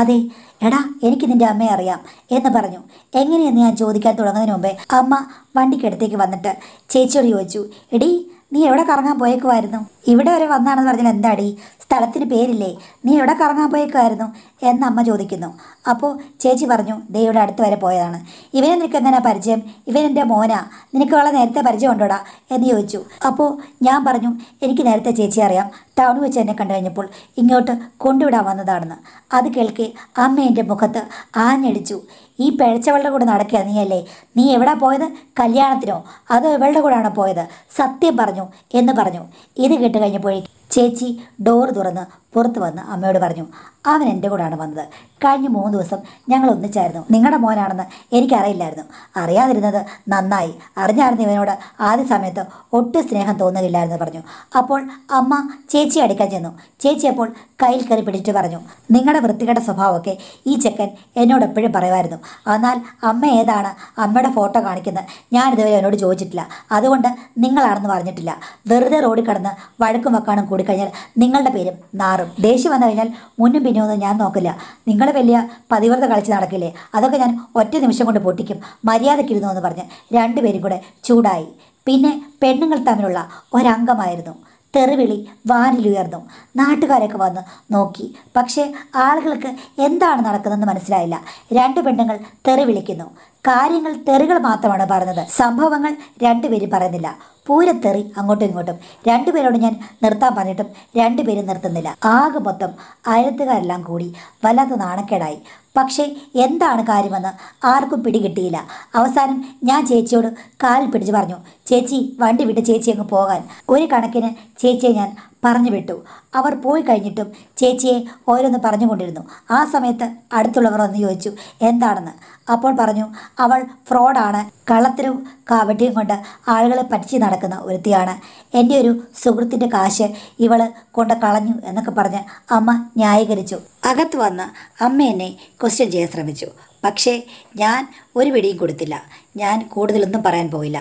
അതെ. എടാ എനിക്ക് നിൻ്റെ അമ്മയെ അറിയാം എന്ന് പറഞ്ഞു. എങ്ങനെയെന്ന് ഞാൻ ചോദിക്കാൻ തുടങ്ങുന്നതിന് മുമ്പേ അമ്മ വണ്ടിക്കടുത്തേക്ക് വന്നിട്ട് ചേച്ചിയോട് ചോദിച്ചു എടി നീ എവിടെ കറങ്ങാൻ പോയേക്കുമായിരുന്നു? ഇവിടെ വരെ വന്നാണെന്ന് പറഞ്ഞാൽ എന്താടി, സ്ഥലത്തിന് പേരില്ലേ, നീ എവിടെ കറങ്ങാൻ പോയേക്കുമായിരുന്നു എന്ന് അമ്മ ചോദിക്കുന്നു. അപ്പോൾ ചേച്ചി പറഞ്ഞു ദൈവയുടെ അടുത്ത് വരെ പോയതാണ്. ഇവനെ നിനക്ക് എങ്ങനെ പരിചയം, ഇവൻ എൻ്റെ മോനാ, നിനക്ക് വളരെ നേരത്തെ പരിചയം ഉണ്ടോടാ എന്ന് ചോദിച്ചു. അപ്പോൾ ഞാൻ പറഞ്ഞു എനിക്ക് നേരത്തെ ചേച്ചി അറിയാം, ടൗണിൽ വെച്ച് എന്നെ കണ്ടു കഴിഞ്ഞപ്പോൾ ഇങ്ങോട്ട് കൊണ്ടുവിടാൻ വന്നതാണെന്ന്. അത് കേൾക്കെ അമ്മ എൻ്റെ മുഖത്ത് ആഞ്ഞടിച്ചു. ഈ പിഴച്ചവളുടെ കൂടെ നടക്കുക നീയല്ലേ, നീ എവിടെ പോയത്, കല്യാണത്തിനോ അതോ ഇവളുടെ കൂടെയാണോ പോയത്, സത്യം പറഞ്ഞു എന്ന് പറഞ്ഞു. ഇത് കേട്ട് കഴിഞ്ഞപ്പോഴേക്കും ചേച്ചി ഡോറ് തുറന്ന് പുറത്ത് വന്ന് അമ്മയോട് പറഞ്ഞു അവൻ എൻ്റെ കൂടെയാണ് വന്നത്, കഴിഞ്ഞ 3 ദിവസം ഞങ്ങൾ ഒന്നിച്ചായിരുന്നു, നിങ്ങളുടെ മോനാണെന്ന് എനിക്കറിയില്ലായിരുന്നു, അറിയാതിരുന്നത് നന്നായി, അറിഞ്ഞായിരുന്നു ഇവനോട് ആദ്യ സമയത്ത് ഒട്ടും സ്നേഹം തോന്നുകയില്ലായിരുന്നു പറഞ്ഞു. അപ്പോൾ അമ്മ ചേച്ചി അടിക്കാൻ ചെന്നു. ചേച്ചി അപ്പോൾ കയ്യിൽ കയറി പിടിച്ചിട്ട് പറഞ്ഞു നിങ്ങളുടെ വൃത്തികെട്ട സ്വഭാവമൊക്കെ ഈ ചെക്കൻ എന്നോട് എപ്പോഴും പറയുമായിരുന്നു, എന്നാൽ അമ്മ ഏതാണ് അമ്മയുടെ ഫോട്ടോ കാണിക്കുന്നത് ഞാനിതുവരെ എന്നോട് ചോദിച്ചിട്ടില്ല, അതുകൊണ്ട് നിങ്ങളാണെന്ന് പറഞ്ഞിട്ടില്ല, വെറുതെ റോഡിൽ കിടന്ന് വഴക്കും വെക്കാനും കൂടിക്കഴിഞ്ഞാൽ നിങ്ങളുടെ പേരും നാറും, ദേഷ്യം വന്നു കഴിഞ്ഞാൽ മുന്നും പിന്നൊന്നും ഞാൻ നോക്കില്ല, നിങ്ങൾ വലിയ പതിവ്രത കളിച്ച് നടക്കില്ലേ അതൊക്കെ ഞാൻ ഒറ്റ നിമിഷം കൊണ്ട് പൊട്ടിക്കും, മര്യാദയ്ക്കിരുന്നു എന്ന് പറഞ്ഞ് രണ്ടുപേരും കൂടെ ചൂടായി. പിന്നെ പെണ്ണുങ്ങൾ തമ്മിലുള്ള ഒരംഗമായിരുന്നു. തെറിവിളി വാനിലുയർന്നു. നാട്ടുകാരൊക്കെ വന്ന് നോക്കി. പക്ഷേ ആളുകൾക്ക് എന്താണ് നടക്കുന്നതെന്ന് മനസ്സിലായില്ല. 2 പെണ്ണുങ്ങൾ തെറി വിളിക്കുന്നു. കാര്യങ്ങൾ തെറികൾ മാത്രമാണ് പറഞ്ഞത്, സംഭവങ്ങൾ രണ്ടുപേരും പറയുന്നില്ല, പൂരത്തെറി അങ്ങോട്ടും ഇങ്ങോട്ടും. 2 പേരോട് ഞാൻ നിർത്താൻ പറഞ്ഞിട്ടും 2 പേരും നിർത്തുന്നില്ല. ആകെ മൊത്തം അയലത്തുകാരെല്ലാം കൂടി വല്ലാത്ത നാണക്കേടായി. പക്ഷേ എന്താണ് കാര്യമെന്ന് ആർക്കും പിടികിട്ടിയില്ല. അവസാനം ഞാൻ ചേച്ചിയോട് കാലിൽ പിടിച്ച് പറഞ്ഞു ചേച്ചി വണ്ടി വിട്ട് ചേച്ചി അങ്ങ് പോകാൻ. ഒരു കണക്കിന് ചേച്ചിയെ ഞാൻ പറഞ്ഞു വിട്ടു. അവർ പോയി കഴിഞ്ഞിട്ടും ചേച്ചിയെ ഓരോന്ന് പറഞ്ഞുകൊണ്ടിരുന്നു. ആ സമയത്ത് അടുത്തുള്ളവർ ഒന്ന് ചോദിച്ചു എന്താണെന്ന്. അപ്പോൾ പറഞ്ഞു അവൾ ഫ്രോഡാണ്, കള്ളത്തരും കാവട്ടിയും കൊണ്ട് ആളുകളെ പറ്റിച്ച് നടക്കുന്ന ഒരുത്തിയാണ്, എൻ്റെ ഒരു സുഹൃത്തിൻ്റെ കാശ് ഇവൾ കൊണ്ട് കളഞ്ഞു എന്നൊക്കെ പറഞ്ഞ് അമ്മ ന്യായീകരിച്ചു. അകത്ത് വന്ന് അമ്മ എന്നെ ക്വസ്റ്റ്യൻ ചെയ്യാൻ ശ്രമിച്ചു. പക്ഷേ ഞാൻ ഒരു പിടിയും കൊടുത്തില്ല. ഞാൻ കൂടുതലൊന്നും പറയാൻ പോയില്ല.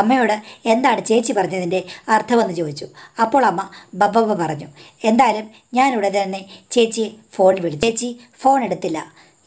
അമ്മയോട് എന്താണ് ചേച്ചി പറഞ്ഞതിൻ്റെ അർത്ഥമെന്ന് ചോദിച്ചു. അപ്പോൾ അമ്മ ബബ്ബ പറഞ്ഞു. എന്തായാലും ഞാനിവിടെ തന്നെ ചേച്ചിയെ ഫോണിൽ വിളിച്ചു. ചേച്ചി ഫോൺ എടുത്തില്ല.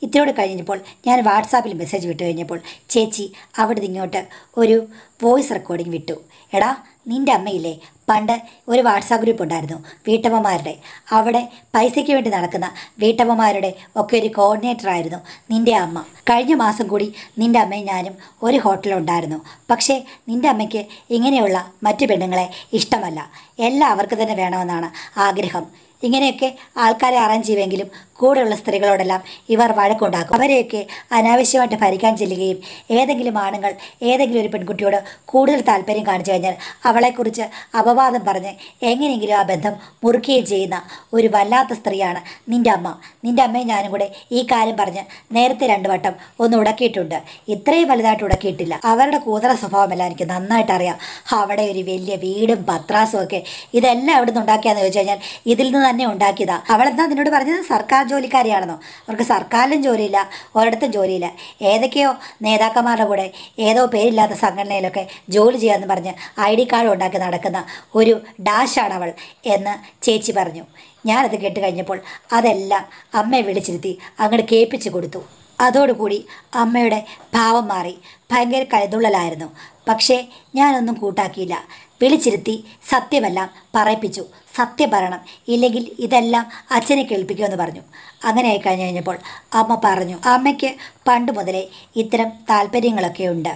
ഇത്രയോട് കഴിഞ്ഞപ്പോൾ ഞാൻ വാട്സാപ്പിൽ മെസ്സേജ് വിട്ടു കഴിഞ്ഞപ്പോൾ ചേച്ചി അവിടെ ഇങ്ങോട്ട് ഒരു വോയിസ് റെക്കോർഡിംഗ് വിട്ടു. എടാ നിൻ്റെ അമ്മയില്ലേ, പണ്ട് ഒരു വാട്സാപ്പ് ഗ്രൂപ്പ് ഉണ്ടായിരുന്നു വീട്ടമ്മമാരുടെ, അവിടെ പൈസയ്ക്ക് വേണ്ടി നടക്കുന്ന വീട്ടമ്മമാരുടെ ഒക്കെ ഒരു കോർഡിനേറ്റർ ആയിരുന്നു നിൻ്റെ അമ്മ. കഴിഞ്ഞ മാസം കൂടി നിൻ്റെ അമ്മയും ഞാനും ഒരു ഹോട്ടലുണ്ടായിരുന്നു. പക്ഷേ നിൻ്റെ അമ്മയ്ക്ക് ഇങ്ങനെയുള്ള മറ്റു പെണ്ണുങ്ങളെ ഇഷ്ടമല്ല, എല്ലാവർക്കും തന്നെ വേണമെന്നാണ് ആഗ്രഹം. ഇങ്ങനെയൊക്കെ ആൾക്കാരെ അറേഞ്ച് ചെയ്യുമെങ്കിലും കൂടെയുള്ള സ്ത്രീകളോടെല്ലാം ഇവർ വഴക്കുണ്ടാക്കും. അവരെയൊക്കെ അനാവശ്യമായിട്ട് ഭരിക്കാൻ ചെല്ലുകയും ഏതെങ്കിലും ആണുങ്ങൾ ഏതെങ്കിലും ഒരു പെൺകുട്ടിയോട് കൂടുതൽ താല്പര്യം കാണിച്ചു കഴിഞ്ഞാൽ അവളെക്കുറിച്ച് അപവാദം പറഞ്ഞ് എങ്ങനെയെങ്കിലും ആ ബന്ധം മുറിക്കുകയും ചെയ്യുന്ന ഒരു വല്ലാത്ത സ്ത്രീയാണ് നിൻ്റെ അമ്മ. നിൻ്റെ അമ്മയും ഞാനും കൂടെ ഈ കാര്യം പറഞ്ഞ് നേരത്തെ 2 വട്ടം ഒന്ന് ഉടക്കിയിട്ടുണ്ട്. ഇത്രയും വലുതായിട്ട് ഉടക്കിയിട്ടില്ല. അവരുടെ കൂതറ സ്വഭാവമല്ല എനിക്ക് നന്നായിട്ട് അറിയാം. അവിടെ ഒരു വലിയ വീടും പത്രാസും ഒക്കെ ഇതെല്ലാം എവിടെ നിന്ന് ഉണ്ടാക്കിയാന്ന് ചോദിച്ചു കഴിഞ്ഞാൽ ഇതിൽ നിന്ന് തന്നെ ഉണ്ടാക്കിയതാ. അവളെന്താ നിന്നോട് പറഞ്ഞത്? സർക്കാർ ജോലിക്കാരിയാണെന്നോ? അവർക്ക് സർക്കാരിലും ജോലിയില്ല, ഒരിടത്തും ജോലിയില്ല. ഏതൊക്കെയോ നേതാക്കന്മാരുടെ കൂടെ ഏതോ പേരില്ലാത്ത സംഘടനയിലൊക്കെ ജോലി ചെയ്യാമെന്ന് പറഞ്ഞ് ID കാർഡ് ഉണ്ടാക്കി നടക്കുന്ന ഒരു ഡാഷാണ് അവൾ എന്ന് ചേച്ചി പറഞ്ഞു. ഞാനത് കേട്ട് കഴിഞ്ഞപ്പോൾ അതെല്ലാം അമ്മയെ വിളിച്ചിരുത്തി അങ്ങോട്ട് കേൾപ്പിച്ചു കൊടുത്തു. അതോടുകൂടി അമ്മയുടെ ഭാവം മാറി. ഭയങ്കര കൈതുള്ളലായിരുന്നു. പക്ഷേ ഞാനൊന്നും കൂട്ടാക്കിയില്ല. വിളിച്ചിരുത്തി സത്യമെല്ലാം പറയിപ്പിച്ചു. സത്യം പറയണം, ഇല്ലെങ്കിൽ ഇതെല്ലാം അച്ഛനെ കേൾപ്പിക്കുമെന്ന് പറഞ്ഞു. അങ്ങനെയായി കഴിഞ്ഞ് കഴിഞ്ഞപ്പോൾ അമ്മ പറഞ്ഞു, അമ്മയ്ക്ക് പണ്ട് മുതലേ ഇത്തരം താല്പര്യങ്ങളൊക്കെ ഉണ്ട്,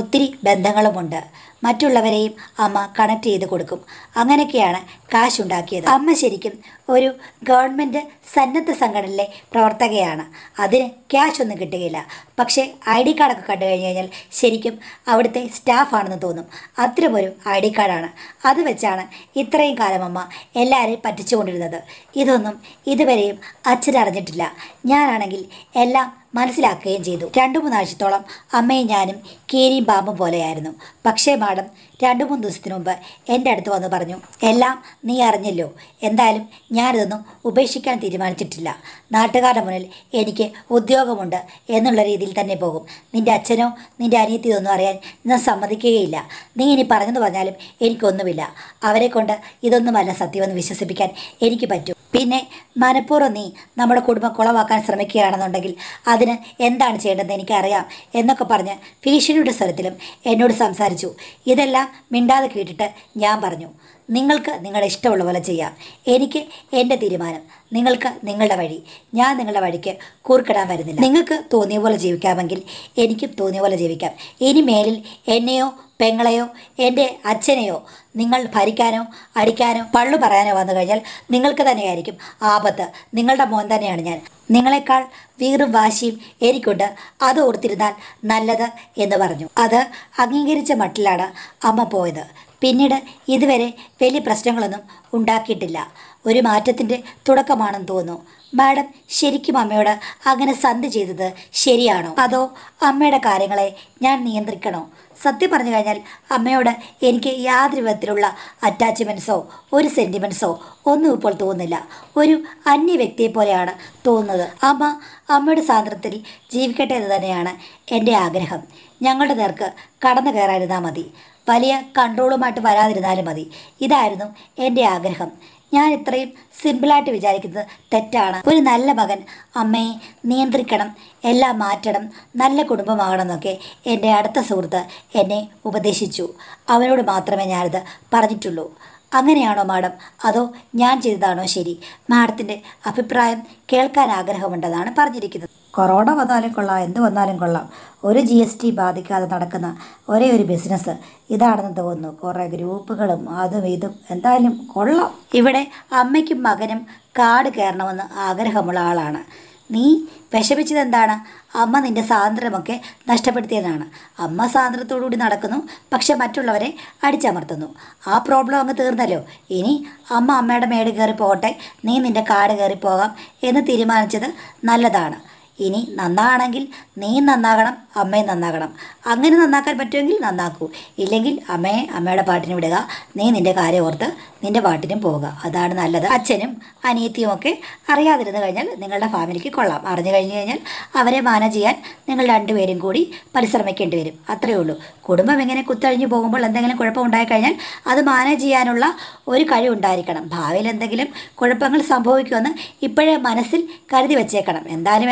ഒത്തിരി ബന്ധങ്ങളുമുണ്ട്. മറ്റുള്ളവരെയും അമ്മ കണക്ട് ചെയ്ത് കൊടുക്കും. അങ്ങനെയൊക്കെയാണ് കാശുണ്ടാക്കിയത്. അമ്മ ശരിക്കും ഒരു ഗവൺമെൻറ് സന്നദ്ധ സംഘടനയിലെ പ്രവർത്തകയാണ്. അതിന് ക്യാഷ് ഒന്നും കിട്ടുകയില്ല. പക്ഷേ ID കാർഡൊക്കെ കണ്ടു കഴിഞ്ഞ് കഴിഞ്ഞാൽ ശരിക്കും അവിടുത്തെ സ്റ്റാഫാണെന്ന് തോന്നും. അത്തരമൊരു ID കാർഡാണ്. അത് വെച്ചാണ് ഇത്രയും കാലം അമ്മ എല്ലാവരെയും പറ്റിച്ചുകൊണ്ടിരുന്നത്. ഇതൊന്നും ഇതുവരെയും അച്ഛനറിഞ്ഞിട്ടില്ല. ഞാനാണെങ്കിൽ എല്ലാം മനസ്സിലാക്കുകയും ചെയ്തു. 2-3 ആഴ്ചത്തോളം അമ്മയും ഞാനും കീരിയും പാമ്പും പോലെയായിരുന്നു. പക്ഷേ മാഡം 2-3 ദിവസത്തിന് മുമ്പ് എൻ്റെ അടുത്ത് വന്ന് പറഞ്ഞു, എല്ലാം നീ അറിഞ്ഞല്ലോ. എന്തായാലും ഞാനിതൊന്നും ഉപേക്ഷിക്കാൻ തീരുമാനിച്ചിട്ടില്ല. നാട്ടുകാരുടെ മുന്നിൽ എനിക്ക് ഉദ്യോഗമുണ്ട് എന്നുള്ള രീതിയിൽ തന്നെ പോകും. നിൻ്റെ അച്ഛനോ നിൻ്റെ അനിയത്തി ഇതൊന്നും അറിയാൻ ഞാൻ സമ്മതിക്കുകയില്ല. നീ ഇനി പറഞ്ഞെന്ന് പറഞ്ഞാലും എനിക്കൊന്നുമില്ല. അവരെ കൊണ്ട് ഇതൊന്നുമല്ല സത്യമെന്ന് വിശ്വസിപ്പിക്കാൻ എനിക്ക് പറ്റും. പിന്നെ മനഃപൂർവ്വം നീ നമ്മുടെ കുടുംബം കുളമാക്കാൻ ശ്രമിക്കുകയാണെന്നുണ്ടെങ്കിൽ അതിന് എന്താണ് ചെയ്യേണ്ടതെന്ന് എനിക്കറിയാം എന്നൊക്കെ പറഞ്ഞ് ഭീഷണിയുടെ സ്വരത്തിലും എന്നോട് സംസാരിച്ചു. ഇതെല്ലാം മിണ്ടാതെ കേട്ടിട്ട് ഞാൻ പറഞ്ഞു, നിങ്ങൾക്ക് നിങ്ങളുടെ ഇഷ്ടമുള്ള പോലെ ചെയ്യാം. എനിക്ക് എൻ്റെ തീരുമാനം, നിങ്ങൾക്ക് നിങ്ങളുടെ വഴി. ഞാൻ നിങ്ങളുടെ വഴിക്ക് കൂർക്കിടാൻ വരുന്നില്ല. നിങ്ങൾക്ക് തോന്നിയ പോലെ ജീവിക്കാമെങ്കിൽ എനിക്കും തോന്നിയ പോലെ ജീവിക്കാം. ഇനി മേലിൽ എന്നെയോ പെങ്ങളെയോ എൻ്റെ അച്ഛനെയോ നിങ്ങൾ ഭരിക്കാനോ അടിക്കാനോ പള്ളു പറയാനോ വന്നു കഴിഞ്ഞാൽ നിങ്ങൾക്ക് തന്നെയായിരിക്കും ആപത്ത്. നിങ്ങളുടെ മോൻ തന്നെയാണ് ഞാൻ. നിങ്ങളെക്കാൾ വീറും വാശിയും എനിക്കുണ്ട്. അത് ഓർത്തിരുന്നാൽ നല്ലത് എന്ന് പറഞ്ഞു. അത് അംഗീകരിച്ച മട്ടിലാണ് അമ്മ പോയത്. പിന്നീട് ഇതുവരെ വലിയ പ്രശ്നങ്ങളൊന്നും ഉണ്ടാക്കിയിട്ടില്ല. ഒരു മാറ്റത്തിൻ്റെ തുടക്കമാണെന്ന് തോന്നുന്നു. മാഡം ശരിക്കും അമ്മയോട് അങ്ങനെ സന്ധി ചെയ്തത് ശരിയാണോ? അതോ അമ്മയുടെ കാര്യങ്ങളെ ഞാൻ നിയന്ത്രിക്കണോ? സത്യം പറഞ്ഞു കഴിഞ്ഞാൽ അമ്മയോട് എനിക്ക് യാതൊരു വിധത്തിലുള്ള അറ്റാച്ച്മെൻറ്റ്സോ ഒരു സെൻറ്റിമെൻറ്റ്സോ ഒന്നും ഇപ്പോൾ തോന്നുന്നില്ല. ഒരു അന്യ വ്യക്തിയെ പോലെയാണ് തോന്നുന്നത്. അമ്മ അമ്മയുടെ സ്വാതന്ത്ര്യത്തിൽ ജീവിക്കട്ടെ എന്ന് തന്നെയാണ് എൻ്റെ ആഗ്രഹം. ഞങ്ങളുടെ നേർക്ക് കടന്നു കയറാതിരുന്നാൽ മതി, വലിയ കൺട്രോളുമായിട്ട് വരാതിരുന്നാലും മതി. ഇതായിരുന്നു എൻ്റെ ആഗ്രഹം. ഞാൻ ഇത്രയും സിമ്പിളായിട്ട് വിചാരിക്കുന്നത് തെറ്റാണ്. ഒരു നല്ല മകൻ അമ്മയെ നിയന്ത്രിക്കണം, എല്ലാം മാറ്റണം, നല്ല കുടുംബമാകണം എന്നൊക്കെ എൻ്റെ അടുത്ത സുഹൃത്ത് എന്നെ ഉപദേശിച്ചു. അവനോട് മാത്രമേ ഞാനിത് പറഞ്ഞിട്ടുള്ളൂ. അങ്ങനെയാണോ മാഡം? അതോ ഞാൻ ചെയ്തതാണോ ശരി? മാഡത്തിൻ്റെ അഭിപ്രായം കേൾക്കാൻ ആഗ്രഹമുണ്ടെന്നാണ് പറഞ്ഞിരിക്കുന്നത്. കൊറോണ വന്നാലും കൊള്ളാം, എന്ത് വന്നാലും കൊള്ളാം, ഒരു GST ബാധിക്കാതെ നടക്കുന്ന ഒരേ ഒരു ബിസിനസ് ഇതാണെന്ന് തോന്നുന്നു. കുറേ ഗ്രൂപ്പുകളും അതും ഇതും എന്തായാലും കൊള്ളാം. ഇവിടെ അമ്മയ്ക്കും മകനും കാട് കയറണമെന്ന് ആഗ്രഹമുള്ള ആളാണ്. നീ വിഷമിച്ചത് എന്താണ്? അമ്മ നിൻ്റെ സ്വാതന്ത്ര്യമൊക്കെ നഷ്ടപ്പെടുത്തിയതാണ്. അമ്മ സ്വാതന്ത്ര്യത്തോടുകൂടി നടക്കുന്നു, പക്ഷെ മറ്റുള്ളവരെ അടിച്ചമർത്തുന്നു. ആ പ്രോബ്ലം അങ്ങ് തീർന്നല്ലോ. ഇനി അമ്മ അമ്മയുടെ മേട് കയറി പോകട്ടെ, നീ നിൻ്റെ കാട് കയറി പോകാം എന്ന് തീരുമാനിച്ചത് നല്ലതാണ്. ഇനി നന്നാണെങ്കിൽ നീ നന്നാകണം, അമ്മയും നന്നാകണം. അങ്ങനെ നന്നാക്കാൻ പറ്റുമെങ്കിൽ നന്നാക്കൂ, ഇല്ലെങ്കിൽ അമ്മയെ അമ്മയുടെ പാട്ടിന് വിടുക, നീ നിൻ്റെ കാര്യം ഓർത്ത് നിൻ്റെ പാട്ടിനും പോവുക. അതാണ് നല്ലത്. അച്ഛനും അനിയത്തിയുമൊക്കെ അറിയാതിരുന്നു കഴിഞ്ഞാൽ നിങ്ങളുടെ ഫാമിലിക്ക് കൊള്ളാം. അറിഞ്ഞു കഴിഞ്ഞു കഴിഞ്ഞാൽ അവരെ മാനേജ് ചെയ്യാൻ നിങ്ങൾ രണ്ടുപേരും കൂടി പരിശ്രമിക്കേണ്ടി വരും. അത്രയേ ഉള്ളൂ. കുടുംബം എങ്ങനെ കുത്തഴിഞ്ഞു പോകുമ്പോൾ എന്തെങ്കിലും കുഴപ്പമുണ്ടായിക്കഴിഞ്ഞാൽ അത് മാനേജ് ചെയ്യാനുള്ള ഒരു കഴിവുണ്ടായിരിക്കണം. ഭാവിയിൽ എന്തെങ്കിലും കുഴപ്പങ്ങൾ സംഭവിക്കുമെന്ന് ഇപ്പോഴേ മനസ്സിൽ കരുതി വെച്ചേക്കണം. എന്തായാലും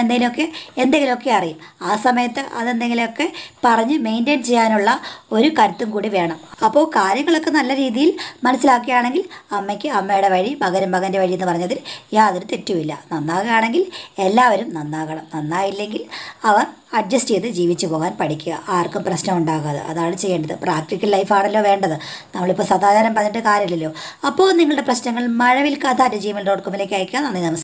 എന്തെങ്കിലുമൊക്കെ അറിയും. ആ സമയത്ത് അതെന്തെങ്കിലുമൊക്കെ പറഞ്ഞ് മെയിൻറ്റെയിൻ ചെയ്യാനുള്ള ഒരു കരുത്തും കൂടി വേണം. അപ്പോൾ കാര്യങ്ങളൊക്കെ നല്ല രീതിയിൽ മനസ്സിലാക്കുകയാണെങ്കിൽ അമ്മയ്ക്ക് അമ്മയുടെ വഴി, മകനും മകൻ്റെ വഴി എന്ന് പറഞ്ഞതിൽ യാതൊരു തെറ്റുമില്ല. നന്നാകുകയാണെങ്കിൽ എല്ലാവരും നന്നാകണം. നന്നായില്ലെങ്കിൽ അവർ അഡ്ജസ്റ്റ് ചെയ്ത് ജീവിച്ചു പോകാൻ പഠിക്കുക, ആർക്കും പ്രശ്നം ഉണ്ടാകാതെ. അതാണ് ചെയ്യേണ്ടത്. പ്രാക്ടിക്കൽ ലൈഫാണല്ലോ വേണ്ടത്, നമ്മളിപ്പോൾ സദാചാരം പറഞ്ഞിട്ട് കാര്യമില്ലല്ലോ. അപ്പോൾ നിങ്ങളുടെ പ്രശ്നങ്ങൾ മഴവിൽ കഥ @gmail.com ലേക്ക് അയക്കുക. നന്ദി, നമസ്കാരം.